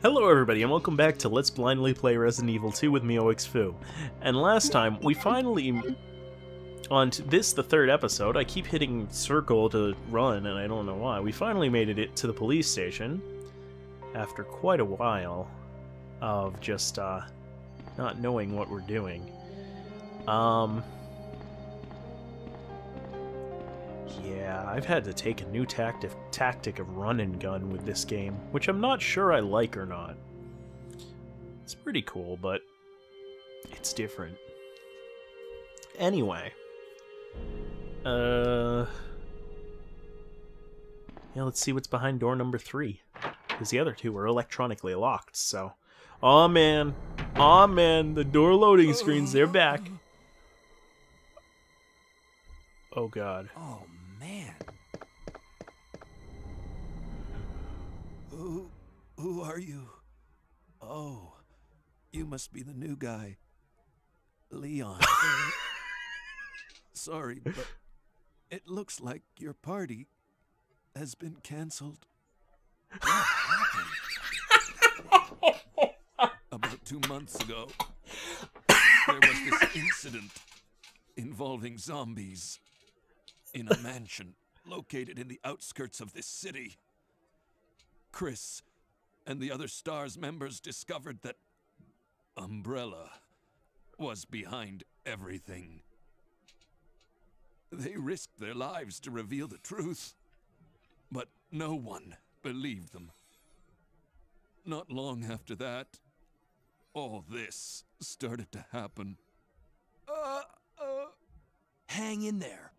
Hello everybody, and welcome back to Let's Blindly Play Resident Evil 2 with me, 0xfoo. And last time, we finally... on this, the third episode, I keep hitting circle to run, and I don't know why. We finally made it to the police station, after quite a while of just, not knowing what we're doing. Yeah, I've had to take a new tactic of run and gun with this game, which I'm not sure I like or not. It's pretty cool, but it's different. Anyway. Yeah, let's see what's behind door number 3. Because the other two were electronically locked, so... Aw, man. Aw, man. The door loading screens, they're back. Oh, God. Oh, man. Who are you? Oh, you must be the new guy. Leon. Sorry, but it looks like your party has been canceled. What happened? About 2 months ago, there was this incident involving zombies in a mansion located in the outskirts of this city. Chris and the other STARS members discovered that Umbrella was behind everything. They risked their lives to reveal the truth, but no one believed them. Not long after that, all this started to happen. Hang in there.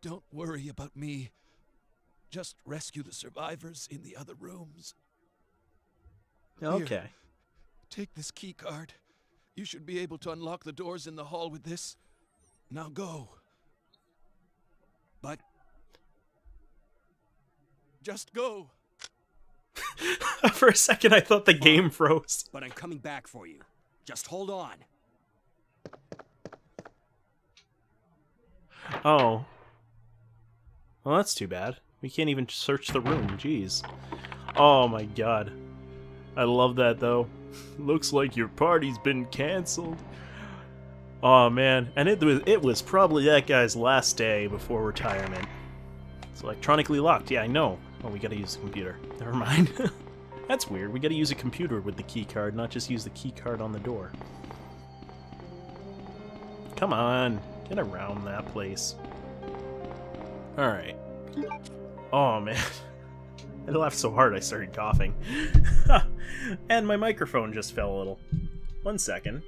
Don't worry about me. Just rescue the survivors in the other rooms. Okay. Here, take this key card. You should be able to unlock the doors in the hall with this. Now go. But... just go. For a second, I thought the game froze. But I'm coming back for you. Just hold on. Oh. Well, that's too bad. We can't even search the room, jeez. Oh my god. I love that, though. Looks like your party's been canceled. Oh man, and it was probably that guy's last day before retirement. It's electronically locked, yeah, I know. Oh, we gotta use the computer. Never mind. That's weird, we gotta use a computer with the keycard, not just use the keycard on the door. Come on, get around that place. Alright. Oh man. I laughed so hard I started coughing. And my microphone just fell a little. 1 second.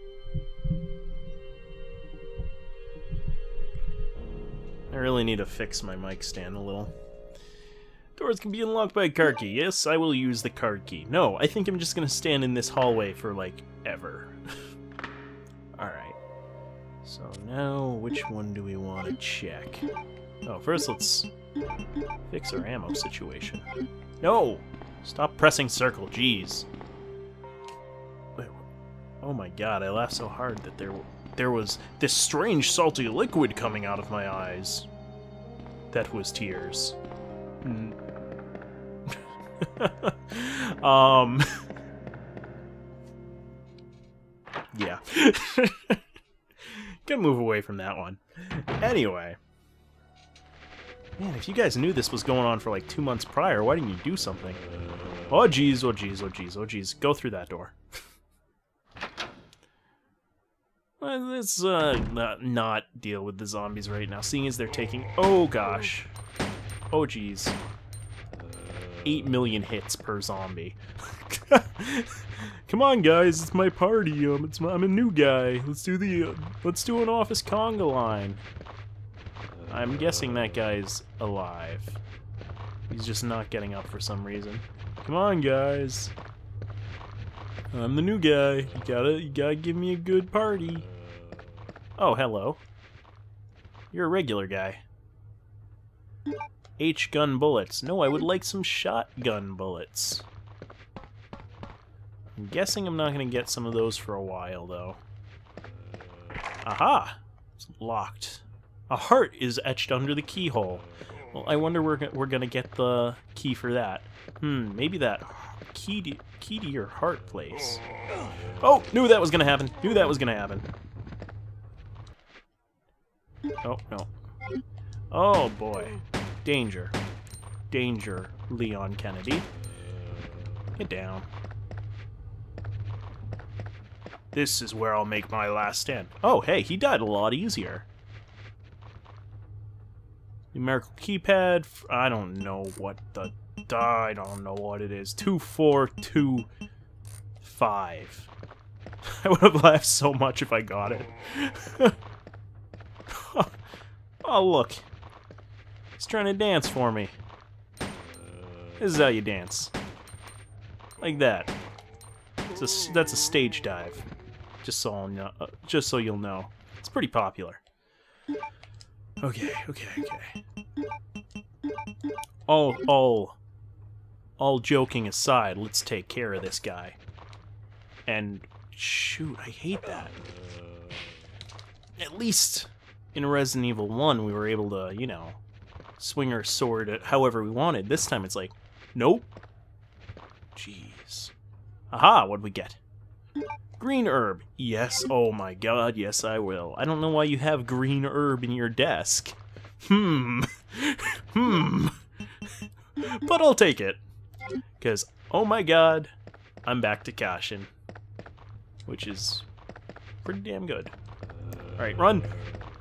I really need to fix my mic stand a little. Doors can be unlocked by a card key. Yes, I will use the card key. No, I think I'm just gonna stand in this hallway for, like, ever. Alright. So now, which one do we want to check? Oh, first let's... fix our ammo situation. No! Stop pressing circle, jeez. Wait, oh my god, I laughed so hard that there was this strange salty liquid coming out of my eyes. That was tears. Yeah. Gonna move away from that one. Anyway. Man, if you guys knew this was going on for like 2 months prior, why didn't you do something? Oh jeez, oh jeez, oh jeez, oh jeez. Go through that door. Let's not deal with the zombies right now, seeing as they're taking... oh gosh. Oh jeez. 8 million hits per zombie. Come on guys, it's my party. I'm a new guy. Let's do the... let's do an office conga line. I'm guessing that guy's alive. He's just not getting up for some reason. Come on, guys. I'm the new guy. You gotta give me a good party. Oh, hello. You're a regular guy. H-gun bullets. No, I would like some shotgun bullets. I'm guessing I'm not gonna get some of those for a while, though. Aha! It's locked. A heart is etched under the keyhole. Well, I wonder where we're gonna get the key for that. Hmm, maybe that A key to your heart place. Oh, knew that was gonna happen. Knew that was gonna happen. Oh, no. Oh, boy. Danger. Danger, Leon Kennedy. Get down. This is where I'll make my last stand. Oh, hey, he died a lot easier. Numerical keypad. I don't know what the... I don't know what it is. 2425. I would have laughed so much if I got it. Oh, look. He's trying to dance for me. This is how you dance. Like that. It's a, that's a stage dive. Just so I'll know, just so you'll know. It's pretty popular. Okay, okay, okay. All joking aside, let's take care of this guy. And shoot, I hate that. At least in Resident Evil 1, we were able to, you know, swing our sword at however we wanted. This time it's like, nope. Jeez. Aha, what'd we get? Green herb. Yes, oh my god, yes I will. I don't know why you have green herb in your desk. But I'll take it. Because, oh my god, I'm back to caution. Which is pretty damn good. Alright, run.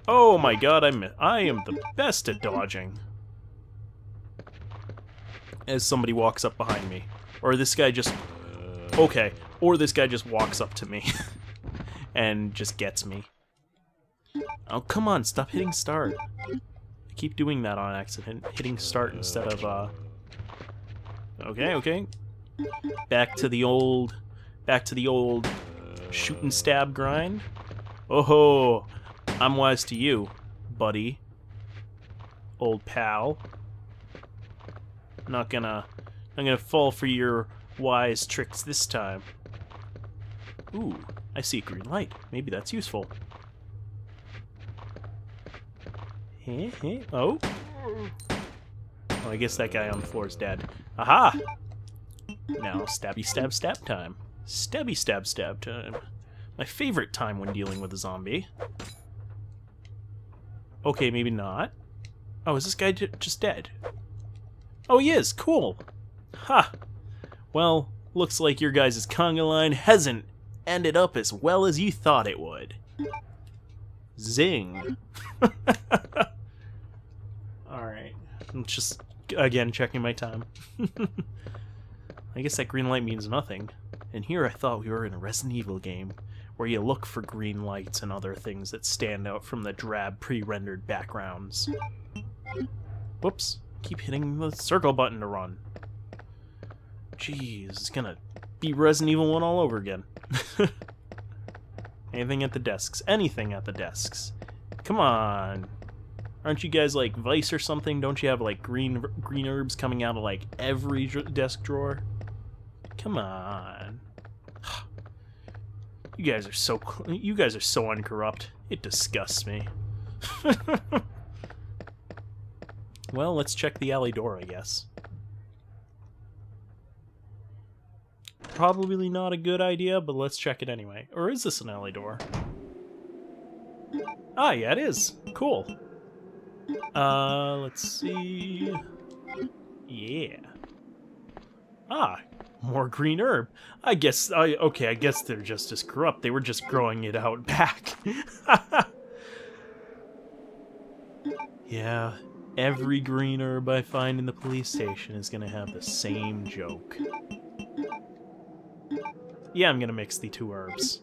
Oh my god, I am the best at dodging. As somebody walks up behind me. Or this guy just... Okay. Or this guy just walks up to me. And just gets me. Oh, come on. Stop hitting start. I keep doing that on accident. Hitting start instead of, Okay, okay. Back to the old... Back to the old... Shoot and stab grind. Oh-ho! I'm wise to you, buddy. Old pal. I'm not gonna fall for your wise tricks this time. Ooh, I see a green light. Maybe that's useful. Hey, hey, oh. Well, I guess that guy on the floor is dead. Aha! Now, stabby stab stab time. Stabby stab stab time. My favorite time when dealing with a zombie. Okay, maybe not. Oh, is this guy just dead? Oh, he is! Cool! Ha! Well, looks like your guys' conga line hasn't ended up as well as you thought it would. Zing! Alright. I'm just, again, checking my time. I guess that green light means nothing. And here I thought we were in a Resident Evil game, where you look for green lights and other things that stand out from the drab pre-rendered backgrounds. Whoops. Keep hitting the circle button to run. Jeez, it's gonna be Resident Evil 1 all over again. Anything at the desks. Anything at the desks. Come on. Aren't you guys like Vice or something? Don't you have like green herbs coming out of like every desk drawer? Come on. You guys are so uncorrupt. It disgusts me. Well, let's check the alley door, I guess. Probably not a good idea, but let's check it anyway. Or is this an alley door? Ah, yeah, it is. Cool. Let's see. Yeah. Ah. More green herb. I guess, okay, I guess they're just as corrupt. They were just growing it out back. Yeah, every green herb I find in the police station is gonna have the same joke. Yeah, I'm gonna mix the two herbs.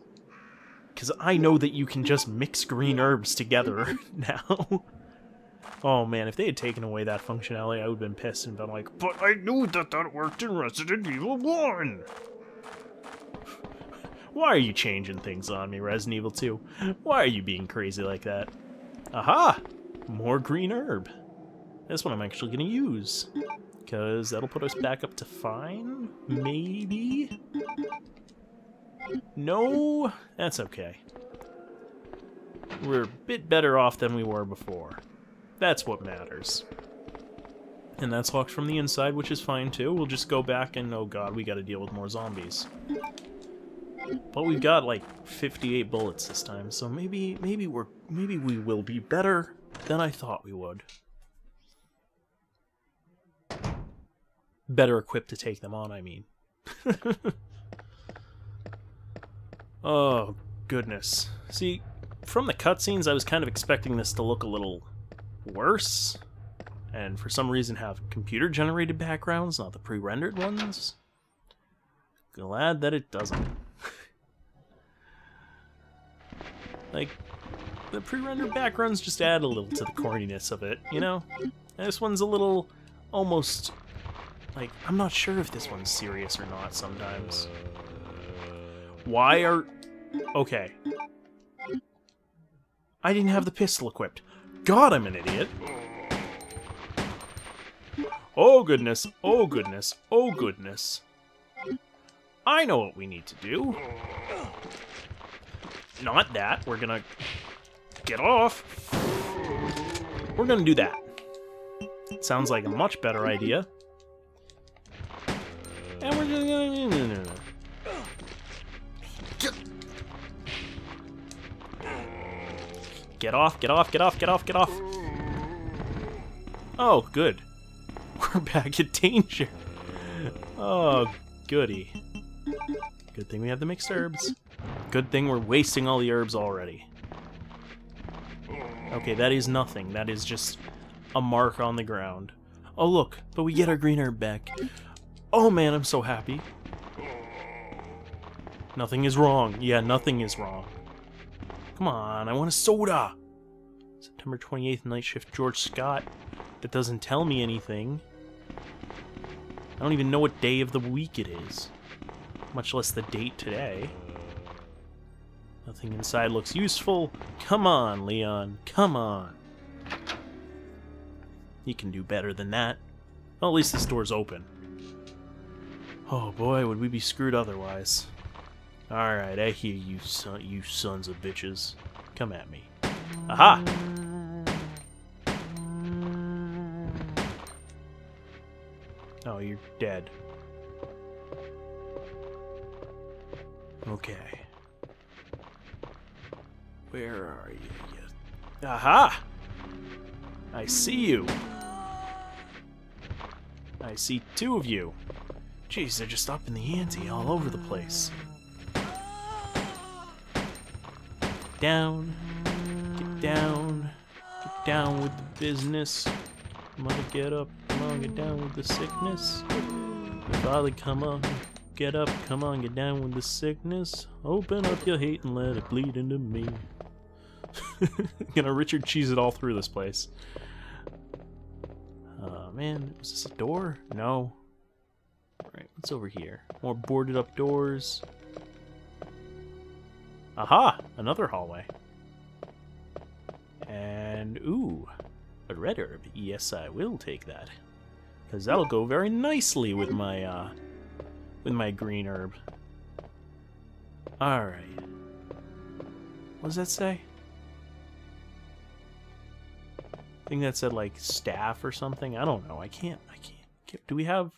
Because I know that you can just mix green herbs together now. Oh man, if they had taken away that functionality, I would have been pissed and been like, but I knew that that worked in Resident Evil 1! Why are you changing things on me, Resident Evil 2? Why are you being crazy like that? Aha! More green herb. This one I'm actually gonna use. Because that'll put us back up to fine? Maybe? No? That's okay. We're a bit better off than we were before. That's what matters. And that's locked from the inside, which is fine too. We'll just go back and, oh god, we gotta deal with more zombies. But we've got like 58 bullets this time, so maybe we will be better than I thought we would. Better equipped to take them on, I mean. Oh goodness. See, from the cutscenes I was kind of expecting this to look a little worse, and for some reason have computer generated backgrounds, not the pre-rendered ones. Glad that it doesn't. Like, the pre-rendered backgrounds just add a little to the corniness of it, you know? And this one's a little, almost, like, I'm not sure if this one's serious or not sometimes. Why are... okay. I didn't have the pistol equipped. God, I'm an idiot! Oh goodness, oh goodness, oh goodness. I know what we need to do. Not that. We're gonna get off. We're gonna do that. Sounds like a much better idea. And we're just gonna... get off, get off, get off, get off, get off. Oh, good. We're back in danger. Oh, goody. Good thing we have the mixed herbs. Good thing we're wasting all the herbs already. Okay, that is nothing. That is just a mark on the ground. Oh look, but we get our green herb back. Oh man, I'm so happy. Nothing is wrong. Yeah, nothing is wrong. Come on, I want a soda! September 28th, Night Shift, George Scott. That doesn't tell me anything. I don't even know what day of the week it is. Much less the date today. Nothing inside looks useful. Come on, Leon. Come on. You can do better than that. Well, at least this door's open. Oh boy, would we be screwed otherwise. Alright, I hear you, son, you sons of bitches. Come at me. Aha! Oh, you're dead. Okay. Where are you? Aha! I see you. I see two of you. Jeez, they're just up in the ante all over the place. Get down. Get down. Get down with the business. Mother, get up. Come on, get down with the sickness. Father, come on. Get up. Come on, get down with the sickness. Open up your hate and let it bleed into me. Gonna Richard Cheese it all through this place. Oh man, is this a door? No. Alright, what's over here? More boarded up doors. Aha! Another hallway. And ooh, a red herb. Yes, I will take that. Because that'll go very nicely with my green herb. Alright. What does that say? I think that said like staff or something. I don't know. I can't. Do we have...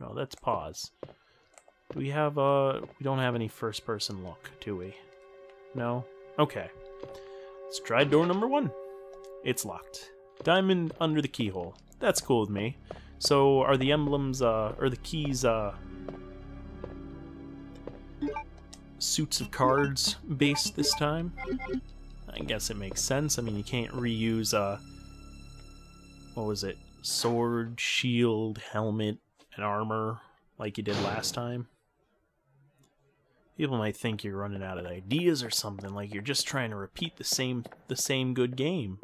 no, that's pause. Do we have we don't have any first person look, do we? No? Okay. Let's try door number one. It's locked. Diamond under the keyhole. That's cool with me. So are the emblems or the keys suits of cards based this time? I guess it makes sense. I mean, you can't reuse what was it? Sword, shield, helmet, and armor, like you did last time. People might think you're running out of ideas or something, like you're just trying to repeat the same good game.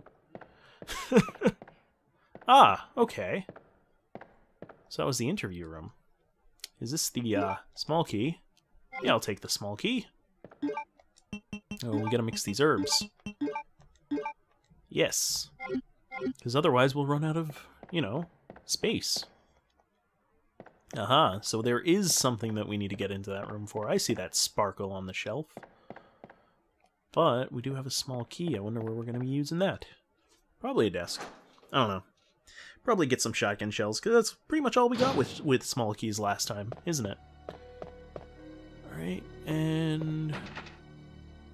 Ah, okay. So that was the interview room. Is this the small key? Yeah, I'll take the small key. Oh, we gotta mix these herbs. Yes. Because otherwise we'll run out of, you know, space. Aha, so there is something that we need to get into that room for. I see that sparkle on the shelf. But we do have a small key. I wonder where we're going to be using that. Probably a desk. I don't know. Probably get some shotgun shells, because that's pretty much all we got with small keys last time, isn't it? Alright, and...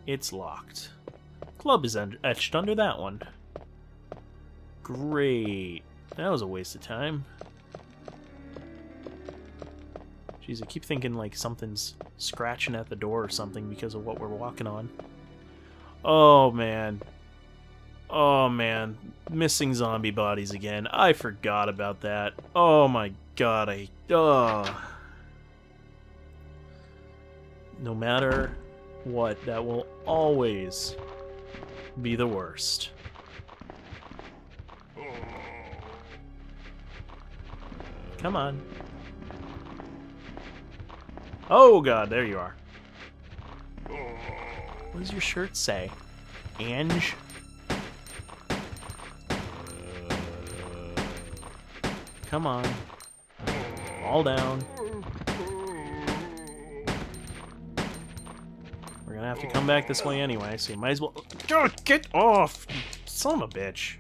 it's locked. Club is etched under that one. Great. That was a waste of time. Jeez, I keep thinking like something's scratching at the door or something because of what we're walking on. Oh, man. Oh, man. Missing zombie bodies again. I forgot about that. Oh, my God. No matter what, that will always be the worst. Come on. Oh, God, there you are. What does your shirt say? Ange? Come on. Fall down. We're gonna have to come back this way anyway, so you might as well... Oh, get off! Son of a bitch.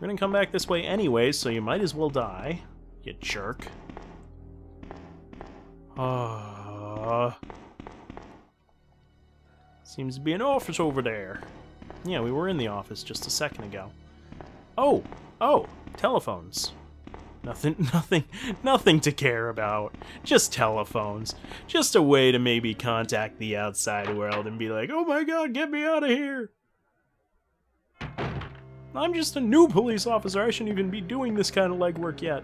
We're gonna come back this way anyway, so you might as well die, you jerk. Seems to be an office over there. Yeah, we were in the office just a second ago. Oh! Oh! Telephones. Nothing to care about. Just telephones. Just a way to maybe contact the outside world and be like, oh my God, get me out of here! I'm just a new police officer. I shouldn't even be doing this kind of legwork yet.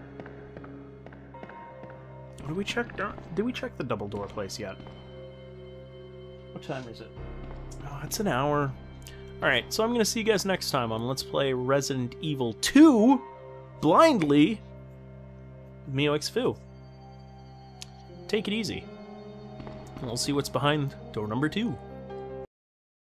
Did we check? Did we check the double door place yet? What time is it? Oh, it's an hour. All right, so I'm gonna see you guys next time on Let's Play Resident Evil 2 blindly. 0xfoo. Take it easy. We'll see what's behind door number 2.